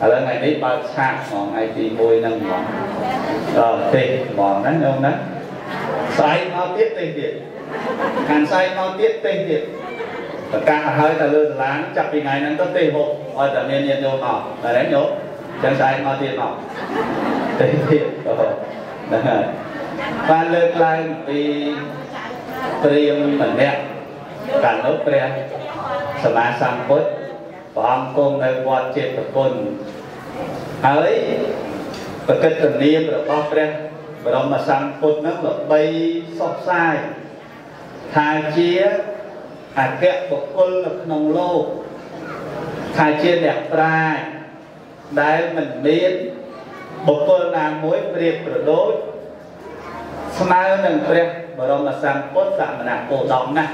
Ở ngày đấy bao xa còn ai thì môi nâng ngọn tê bỏ nắng ông nắng sai mau tiết tê tiệt hàn sai mau tiết tê tiệt cả hơi ta lơ láng chặt vì ngày nắng có tê hộ rồi ta nên nhận nhôm mỏ là đánh nhôm chẳng sai mau tiết mỏ tê tiệt và lên lại vì tiền mình đẹp cả lớp đẹp sớm sáng bớt ông công nơi vọt chết tập quân ấy và kết tình niệm và bóp ra và đó mà sang phút nước là bay xót sai thà chia à kẹt của quân là nông lô thà chia đẹp ra đấy mình biết bộ quân là mối việc của đối smile nâng ra và đó mà sang phút dạng là cổ động này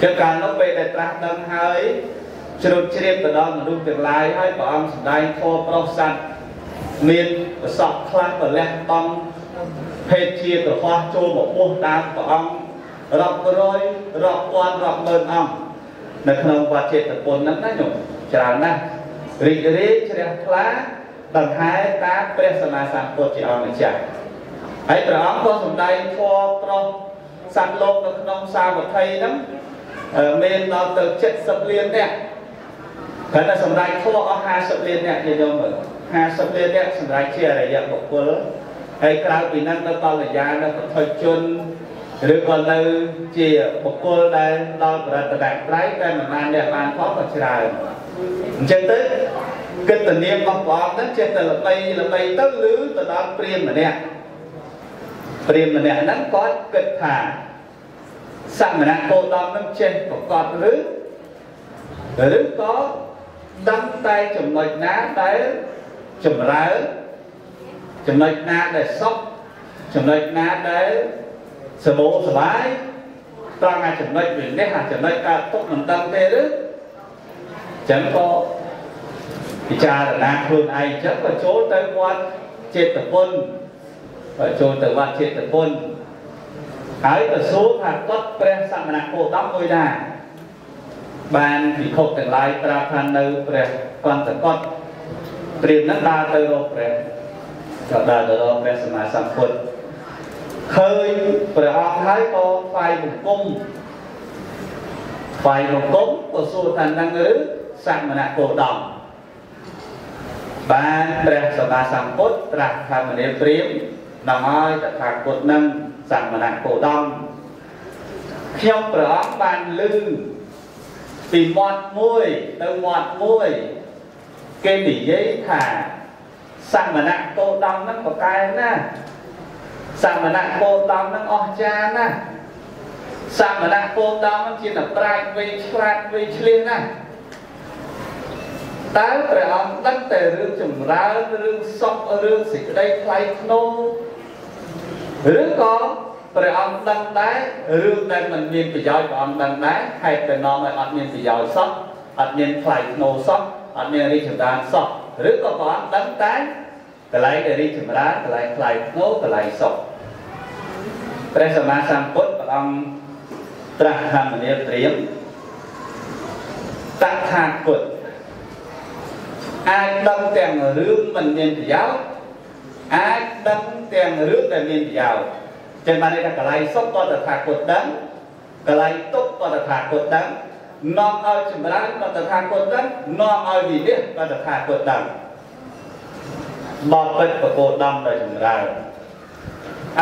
chứ còn nó về đẹp ra nâng hơi chúng tôi chỉ biết đó là lúc tương lai hay bảo ông đại thọ bảo san miền và sọt khăn và lẹt băng hết chia từ hoa châu một buông đam bảo ông rọc rối rọc quan rọc mơn ông nâng nông và chết từ bốn năm nay nhung tràn na rì rì chia lá bằng hai tá presma san của chị ông này chạy hãy bảo ông có ông đại thọ bảo san lộc nâng nông sao một thầy lắm miền nó từ chết sập liền nè thế là sầm đại thua ở hai sập liên nè thì đâu mà hai sập liên nè sầm đại chia là dạng một cỡ hay cao vì năng nó to là già nó thời chôn rồi còn là chia một cỡ đây lo là từ đại trái đây mà man đẹp man khó mà trời chân tới cái tình niệm bọc bọc nó trên là bay tất lứ từ đó priêm mà nè nó có kịch thả sang mà nè cô đom nó trên một con lứ rồi có đâm tay chùm lệch ná đấy chùm lá chùm lệch ná để sóc chùm lệch ná đấy sờ bố sờ bái toàn là chùm lệch biển đấy hả chùm lệch ta tốt mình tâm thế đấy chẳng có thì cha là nàng thường ai chắc là chỗ tới quan chết tập quân ở chỗ tới quan chết tập quân ấy là số hạt tốt quen sang mà nạc cổ tóc ngôi đà bàn thì thuộc tương lai tra thanh nâu bè quan tật con tiền nó đa tới đâu bè đa tới đâu bè sám sám phật hơi bè ông thấy có phai một cung của số thành năng ngữ sang mà nạ cổ đồng bàn bè sám phật tra thanh mà niệm tiền nằm ai đã thạc cột nâng sang mà nạ cổ đồng khi ông bè ông bàn lư vì mọt môi cái nỉ giấy thả sang mà nặng cô đông nó có cái nè sang mà nặng cô đông nó o cha nè sang mà nặng cô đông nó chỉ là prang vi chlen nè tao phải ông tất tề rương chủng ra rương sọc rương xịt đây khai nô rương có bởi ông đăng đáy, rương đây mình miền phải dõi của ông đăng đáy hay bởi nó mà ông miền phải dõi sóc ông miền phải nô sóc, ông miền đi chừng đàn sóc rước có ông đăng đáy cái lấy để đi chừng đá, cái lấy phải nô, cái lấy sóc bởi sao mà sang cốt bởi ông trang tham mình yêu triếm tắc thang cốt ai đăng tiền rương mình miền phải dõi ai đăng tiền rương để miền phải dõi trên bàn đây là cái lái sốc con được thả cột đắng, cái lái túc con được thả cột đắng, non ao chìm đá con được thả cột đắng, non ao gì biết con được thả cột đắng, bọt bệnh của cột đắng rồi chìm đá,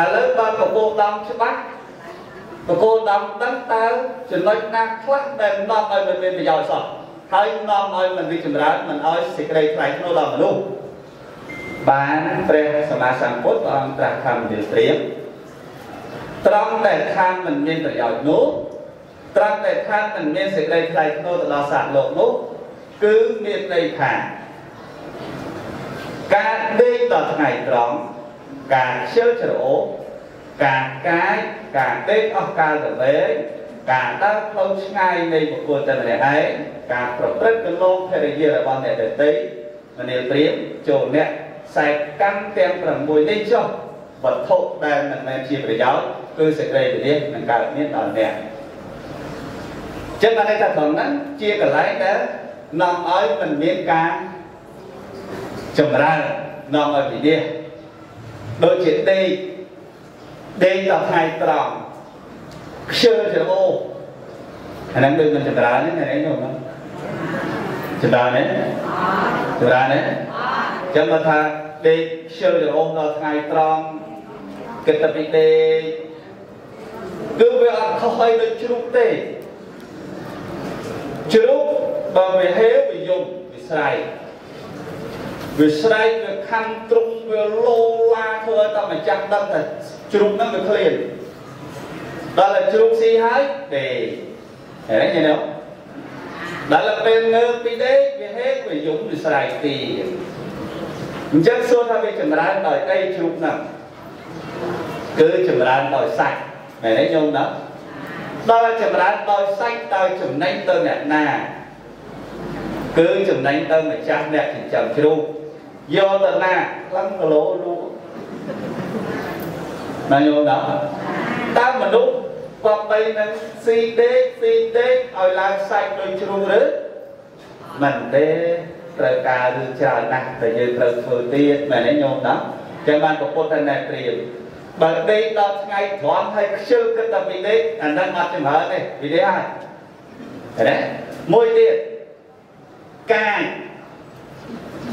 lớn bọt của cột đắng chứ bác, của cột đắng đắng ta chỉ nói năng thoát đen non ao mình bị giỏi sọt, thấy non ao mình đi chìm đá mình ao xịt đây phải nô đòn mà luôn, bán tre sầm à sầm cốt con đặt thầm điều tiếng trong đại khang mình nên phải giỏi nốt trong đại khang mình nên sẽ đầy thầy nô tự lo sạc lộ nốt cứ miền đầy thả cả đi đợt ngày trống cả siêu chỗ cả cái cả tết ốc ca tử bế cả ta không ngay này một cuộc tình này ấy cả một rất cái lông thế này là bọn này để tí mà nếu tiếng chỗ nẹ sạch căng tem phần mùi đi cho vật thụ đây mình nên chia với giáo cứ sẽ đây để biết mình cả biết đòn nè trên bàn đây ta còn chia cả lái đó nằm ở mình biết cá chầm ra nằm ở vị địa đôi chuyện đây đây là hai tròng xưa sẽ ô anh đang đôi mình chầm ra đấy này đấy không chầm ra đấy chầm ra đấy chầm là thà đây xưa sẽ ô là hai tròng cái tập đi đây đưa về ăn không hay được chúc tê chúc và về hết về dùng về xài vì sai việc khăn trung việc lô la thôi ta mà chặt đâm thật trung nó được liền đó là trung si hái để đấy nghe không đó là bên ngư bị đấy bị hết bị dũng bị sai thì chắc số tham bị chẩn đoán đòi đây trung nè cứ chẩn đoán đòi sạch này đấy nhung đó đó là chẩn đoán đòi sạch đòi chẩn đánh tôi nè nà cứ chẩn đánh tôi mà chặt nè thì chẩn trung do tận na lăng lỗ luôn này vô đó ta mà đúng qua đây nè si đế ở làng sạch rồi chừng nữa mình đế trời cả đường trời nặng tại vì trời thừa tiền mà nên nhôm đó cho ban của cô thân này tiền bởi đây đó ngày thoáng hay chưa cái tập vị đế anh đang mặt chừng hở này vị đế ai đấy môi tiền cài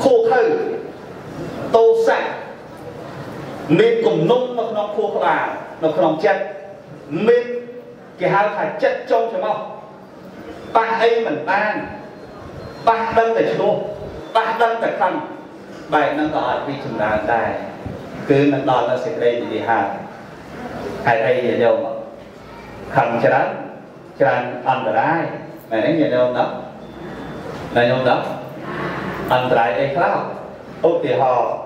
khô khử tô sạch mình cùng nung nó khô khỏa nó không chất mình cái hào thải chất trong cho mong ba ấy mình ban ba đơn tại chỗ ba đơn tại phần bài năng gọi vì chúng ta đài cứ năng đòi nó sẽ đây thì hài đây gì đâu mà khẩn cho đánh ăn ở đây mày nói gì đâu đó này đâu đó ăn trái đây khác ô thì họ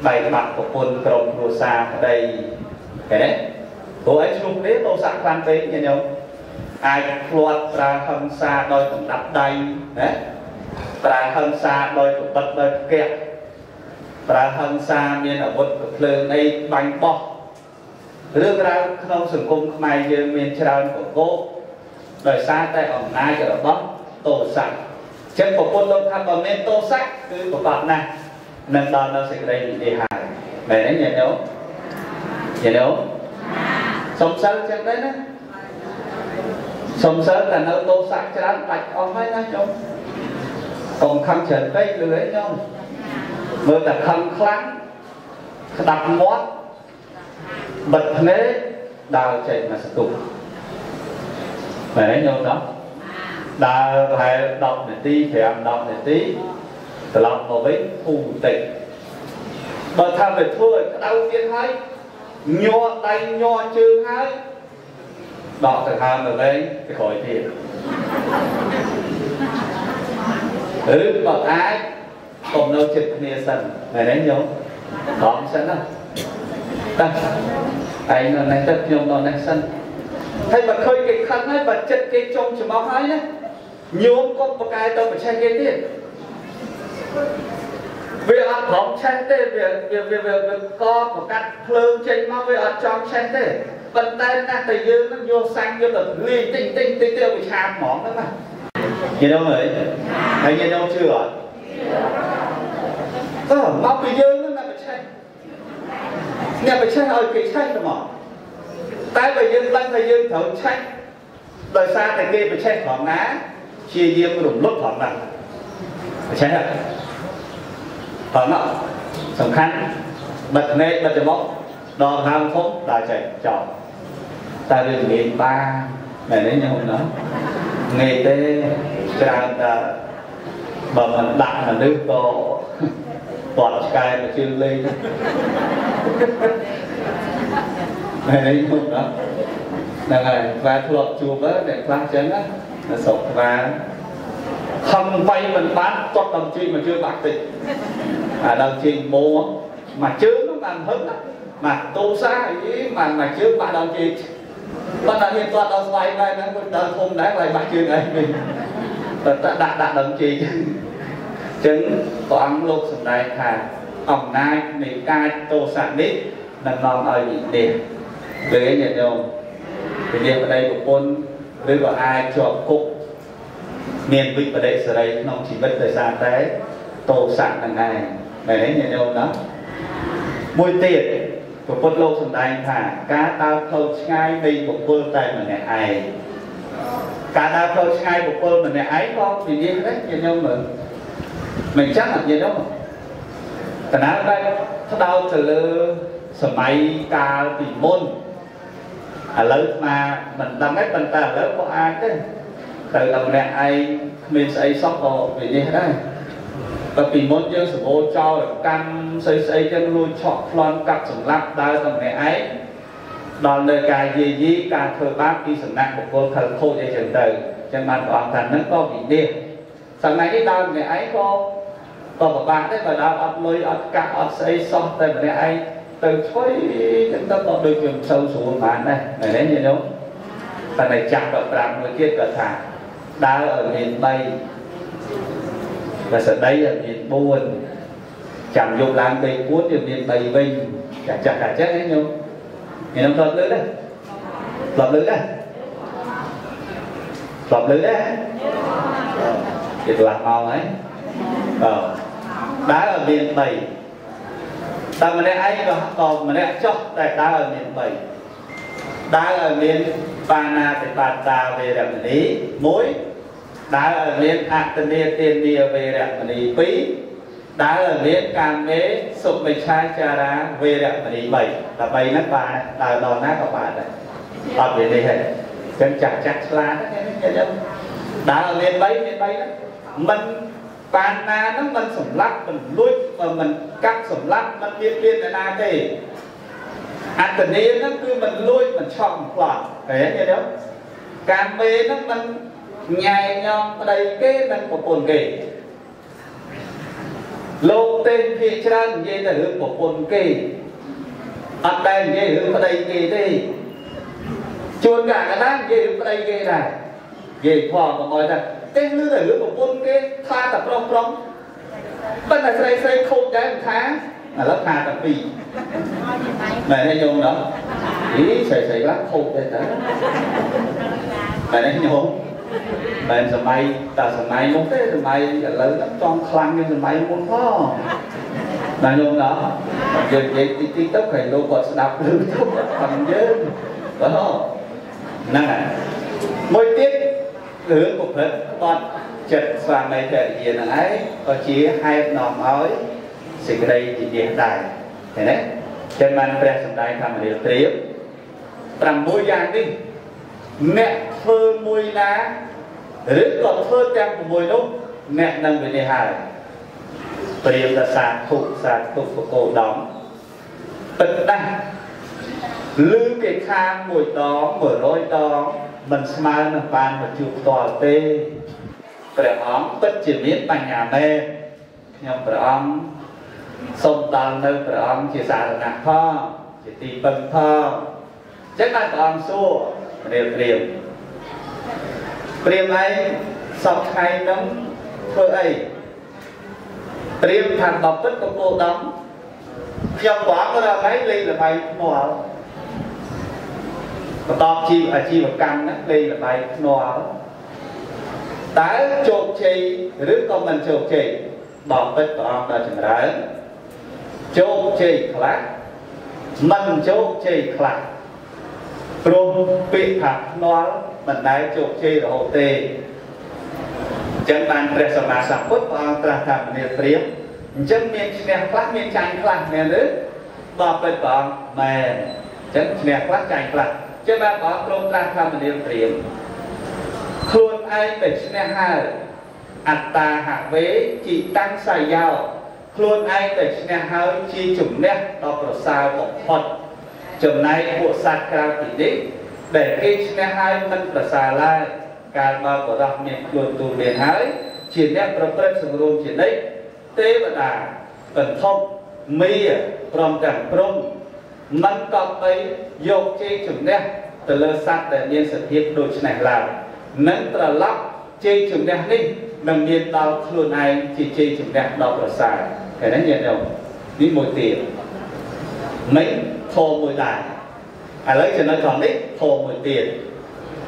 bày mặt của quân cồng đồ xa ở đây cái đấy tôi ấy chung đấy tôi sẵn quan tế như nhau ai loạt ra hầm xa đôi cũng đặt đây đấy ra hầm xa đôi cũng bật đôi kẹt ra hầm xa miền ở bột cực lương đây bánh bọt rước ra không sử cung mày như miền tràn của cô đời xa tay ổng nai cho nó bóc tổ sẵn chân của quân đông thăm vào miền tô sắc cứ của bạn này nên đó nó sẽ gây đi hại mày đấy nhớ nhớ sống sớm chân đấy nè sống sớm là nó tô sạch cho đánh bạch ông ấy nè chồng còn khăn trần tây lưới chồng mới là khăn khăn đặt mót bật nế đào chạy mà sẽ tụt mày đấy nhớ đó đào phải đọc để tí phải ăn đọc để tí lòng vào với phù tịch bởi tham về thôi đau tiên hái nho tay nho chư hái đọc thật hàm ở đây thì khỏi tiền bật ái còn đâu chịch nia sần này đấy nhớ đón sẵn à ta ấy là này thật nhiều đòn này sân hay bật khơi cái khăn hay bật chất cái trong chùm máu hái nhé nhớ có một cái đâu mà che cái tiền vì ở trong chén tê về co của các phương trên mà về ở trong chén tê vận tay ta thấy như nó vô xanh vô tận ly tinh tiêu bị chạm mỏng đó mà nhìn đâu rồi thấy nhìn đâu chưa rồi móc bị dơ nó nằm ở trên nằm ở trên hơi kỳ chanh rồi mà tay bị dơ lăng bị dơ thấu chanh đời xa thầy kia bị chanh khoảng ná chia riêng rủng lốt khoảng nặng phải chanh hả? Phải không? Sống khăn bật nê, bật cho bóc đo tham phúc, đòi chạy chọn ta được nghìn ba mẹ đấy nhau nữa nghề tê trang ta bờ mặt đặt là nước tổ toàn cài mà chưa lên mẹ đấy nhau nữa là ngày và thuộc chùa vớt để quan chấn á là sống và không vay mình bán cho đồng chí mà chưa bạc tịch à đồng chí mua mà chứ nó ăn hứng mà tu xa ý mà chứ bạn đồng chí bắt đầu hiện toàn đồng vay vay nó đơn không đáng lại bạc chưa này mình đặt đồng chí chứng có ăn lúc sầm đại thà ổng nai mình cai tô sản đít nằm lòng ở vị điểm về cái nhận đồ vị điểm ở đây của con với gọi ai cho cục miền vịnh và đệ sở đây nó chỉ mất thời gian tới tổ sản hàng ngày Đấy nhẹ nhàng lắm. Mùi tiệt của Phật Lô Sơn Đài thả cá tao thâu ngay vì của Phật Tài mà này ai cá tao thâu ngay của Phật mà này ấy không thì đi đấy nhẹ nhàng mình chắc là gì đó mà cả nào đây thắt đau từ sờ máy cà tỉ môn à lớn mà mình làm cái mình ta lớn của ai đấy từ đồng này ai mình xây sóc vào vì gì đấy và tỉ môn dương sờ vô cho căng xây chân lui chọt lon cặp sừng lắc đau đồng này ấy đòn đời cài gì gì cà thừa bát đi sừng nặng của cô thờ khô dây chừng từ chân bàn toàn thành nó có bị điên sừng này cái đau này ấy có còn bạn đấy mà đau ấp lưỡi ấp cạp ấp xây xong từ này ấy từ chối chúng ta còn được dùng sâu xuống bạn này này đấy như đúng và này chặt động làm người kia cỡ thả đau ở miền Tây và sợ đây ở miền buồn chẳng dùng làm đầy cuốn ở miền Tây Vinh chặt chết đấy nhung thì nó lọt lưỡi đấy thì lọt màu ấy đá ở miền Tây ta mà này ấy còn còn mà này chót tại đá ở miền Tây đá ở miền Pana thì Bà Ta về làm lý mối đá ở miền Atene tiền địa về làm lý quý đá ở miền Cam Mế sụp về Chai Chà Đá về làm lý bảy là bảy nát bà đào đòn nát của bà này ở miền này hết chân chặt chặt lá đá ở miền Tây đó mình bàn na nó mình sủng lắc mình lôi và mình cắt sủng lắc mình biên là na thì ăn tình yêu nó cứ mình lôi mình chọn quả thế như đó cam mê nó mình nhai nhom ở đây cái mình của cồn kỳ lô tên phi trang như là hướng của cồn kỳ ở đây như hướng ở đây kỳ đi chuồn cả cái đám như hướng ở đây kỳ này về phò mà ngồi ra tên lưỡi là lưỡi của quân cái tha tập rong rong bên này xây không trái một tháng là lớp hà tập bì mày thấy nhung đó ý xây lát khô đây đó mày thấy nhung mày sờ máy ta sờ máy muốn thế sờ máy lớn lắm trong khăn nhưng sờ máy muốn khó mày nhung đó vậy tí tóc phải lô quạt đạp lưỡi tóc bằng dế phải không năng này mỗi tiết hướng của Phật con chật và mày trở về là ấy có chỉ hai nòng ói xịt đây chỉ để tài thế đấy trên bàn tre sầm đai tham điều tiếp làm môi giang đi mẹ phơ môi lá rứt còn phơ tem của môi đúng mẹ nâng về đề hài tiêm là sạt thục của cổ đóng tật đăng lư cái khang mùi đó mở lối đó mình smile là bàn mà chụp tòa tê phải óng tất chỉ biết bằng nhà mê nhưng phải óng sông toàn nơi phải óng chỉ xả là nạc thơ chỉ tìm bần thơ chắc là phải óng xua triềm ấy sọc hay nóng thơ ấy triềm thằng bọc tất của cô đóng trong quá có ra mấy ly là bay mùa tập chi và căng đây là bài nọ đã chụp chi rước con mình chụp chi bảo vệ bảo ta chừng đấy chụp chi khác mình chụp chi khác rung bị thắt nọ mình đã chụp chi là hậu tề chân bàn tre sầm mà sập phút bằng tra thầm niệm triết chân miên chèn khác miên chành khác miên rước bảo vệ bảo mẹ chân chèn khác chành khác chứ mà có công tác tham niệm riêng khuôn ai bệnh này ha anh ta hạ vế chỉ tăng xài giàu khuôn ai bệnh này ha chỉ chủng nét đó là sao một phần chủng này bộ sạc cao tỷ định để cái này hai mình là xà lai cả mà của đọc miệng khuôn tù miền hái chỉ nét rộng rộng rộng rộng chỉ đấy tế vật à cần thông mi rộng rộng rộng mình có thấy dục chi chúng nè từ lơ sát để miền sự thiệt đối này làm nâng từ lóc chi chúng nè đi nâng miền đào luôn này chỉ chi chúng nè đào cửa xài cái đấy nhiều đâu đi mồi tiền mình thô mồi lại à lấy cho nó còn đấy thô mồi tiền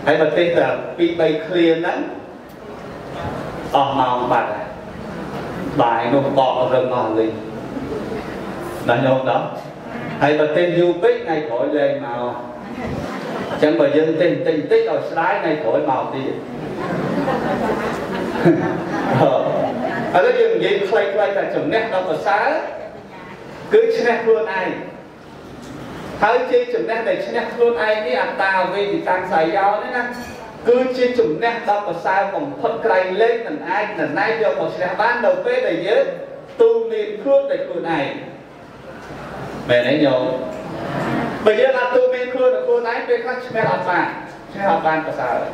hãy bật tên là bị bay clear nắng ở màu bạc bài nó bỏ rừng ngò lên Bạn nhộn đó. Hay bà tên yêu bích ngay khỏi lên màu. Chẳng bà dân tình tình tích rồi sái ngay khỏi màu đi. Ở đó dừng gì quay quay là chồng nét đó bà xá. Cứ chứ nét luôn ai. Hãy chứ chồng nét này chứ nét luôn ai đi ăn tàu vì thì tăng xảy gió đấy nè. Cứ chứ chồng nét đó bà xá còn phân cạnh lên mình ai. Nên nay vô còn sẽ bán đầu phê đầy nhớ. Tu niệm khước đầy khu này. Mẹ nấy nhộn. Bây giờ là tu mê khương là khu nấy bê khắc chứ mê hạt bàn. Chứ hạt bàn bà xá đấy.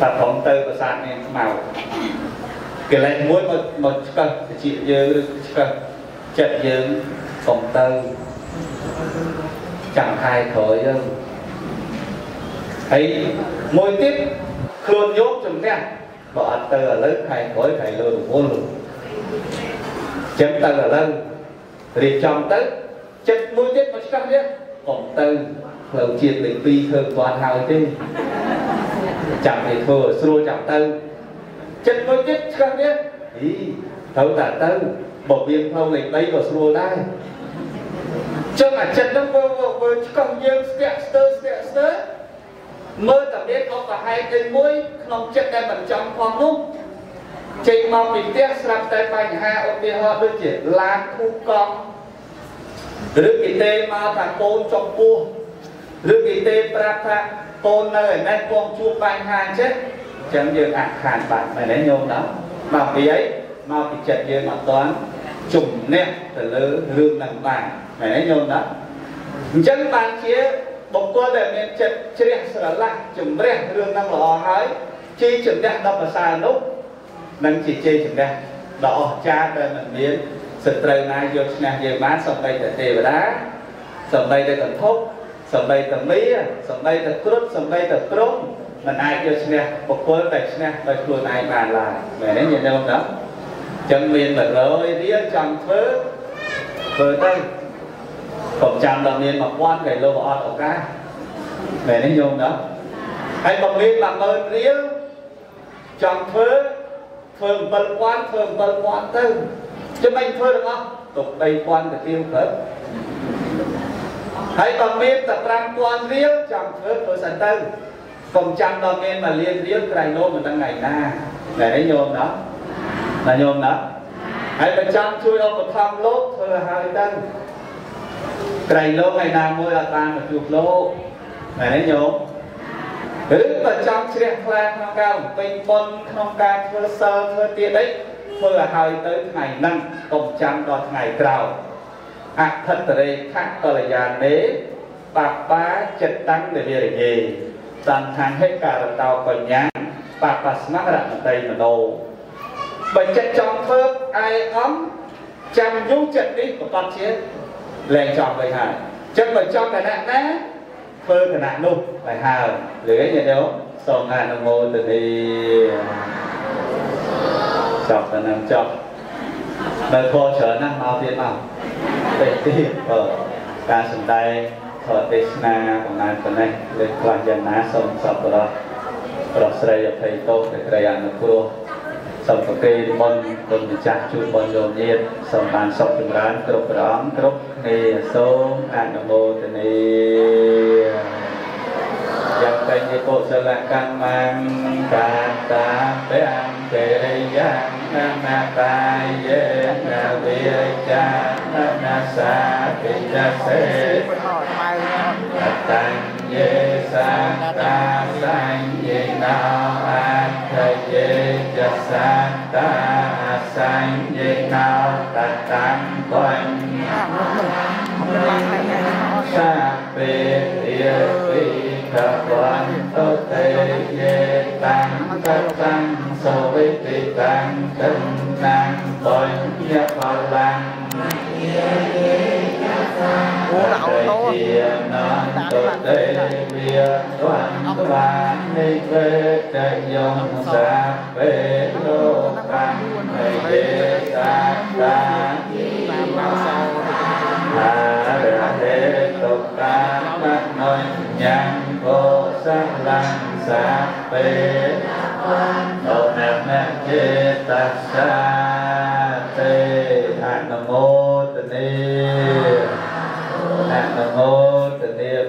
Là phóng tư bà xá nên màu. Cái này mỗi một cân, chị dư cân. Chật dư phóng tư. Chẳng khai khởi dư. Thấy mỗi tiếp khương nhốt chừng nè. Bỏ tư là lớn khai khởi khai lừa đủ vô lửa. Chấm tư là lớn. Rịp chồng tư. Chất mũi tiết một trăm nhé. Phóng tư. Lầu chiên lịch vi thường toàn hào chứ. Chẳng thì thừa xua chẳng tư. Chất mũi tiết chẳng nhé. Ý. Thấu tả tư. Bộ viên thông lịch đây của xua đây. Chứ mà chất nó vô chẳng dương sẹt sơ. Mơ tầm biết ông và hai cây mũi. Không chất đem bằng trong khoang lúc. Chị mong bình tiết sạp tay bành ha. Ông bia hoa đưa chỉ là khu con. Rước kỳ tê mà thả côn trong cua. Rước kỳ tê bạc thả côn nơi mẹ con chua bánh hàng chết. Chẳng dường ảnh hàn bạc mày lấy nhôm đó. Mà vì ấy, mà vì chật dường mặt toán. Chủng nét từ lỡ rương nặng bạc mày lấy nhôm đó. Chẳng bàn chế bóng quân để mình chật chế sở lạc. Chủng rét rương nặng lò hái. Chi chủng đẹp đọc ở xa lúc. Nâng chỉ chê chủng đẹp. Đó cha về mặt miếng. Sự trời này vô nè về bán xong đây là thề và đá. Xong đây là cần thúc. Xong đây là mỹ. Xong đây là cốt. Xong đây là cốt. Mình ai vô nè. Một quân tạch nè. Đôi khuôn ai mà là. Mẹ nói nhìn đâu đó. Chân miên vật rồi. Điên trong thứ. Với đây. Còn trăm đồng miên mà quan gầy lô bỏ ổ cá. Mẹ nói nhìn đó. Hay bọc miên bằng ơn riêng. Trong thứ. Thường bần quan tư. Chứ mình thôi được không? Tục đây quan được yêu khớp. Hãy bằng miên tập răng quan riêng trong khớp với sẵn tư. Còn chăm đoàn miên mà liên riêng cái nôn mình đang ngày na. Để đấy nhôm đó. Là nhôm đó. Hãy bằng chăm chui đâu một thăm lốt thơ hai tân. Cái lô ngày nào môi là tan một chục lô. Để đấy nhôm. Hứng bằng chăm chế khla không cao. Vinh bôn không cao thơ sơ thơ tiết đấy. Thôi là hơi tới ngày năm công trăm đọt ngày trào. Ác thật rồi khác tôi là già nế. Bạc bá chất tăng để việc gì. Tàn thang hết cả đồng tàu còn nhán. Bạc bá sẵn ra ở đây mà đồ. Bởi chất trong thớp ai ấm. Chăm nhú chất đi của con chết. Lên chọn lời hài. Chất bởi trong cả nạn ná. Phơ cả nạn nụ. Lời hài. Lời ấy nhận yếu. Xong hài nông ngô từ đi. Chọc là nằm chọc. Nơi khô trở năng mau tiên màu. Để tiếp ở ca sân tay. Thở tế sna của nàng phần này. Lên quán dân ná xong sọc của đó. Rồi sẽ dập thầy tốt để gây ảnh được cua. Xong có kê môn cùng mình chạc chút môn dồn nhiên. Xong bàn sọc trùng rán cực rõm cực. Nghe xuống ảnh đồng mô tình yên. Dập thầy như cô sẽ là căn mang. Cảm tạ bế ăn kê giang. Nam tai ye na vi cha na sa vi cha se tan ye sa ta san ye na ta ye cha sa ta san ye na ta tan quan sa pe ye vi ta quan to te ye tan ta tan so với tì tăng tinh năng tội nhất vào lăng trời kia nâng tội tế việc toán toán đi về trời dòng xa về lô tăng mây đế ta ta là ra thế tục ta bắt nói nhắn vô sắc lăng xa về Hãy subscribe cho kênh Ghiền Mì Gõ mô Tần Ni, Nam mô Tần Ni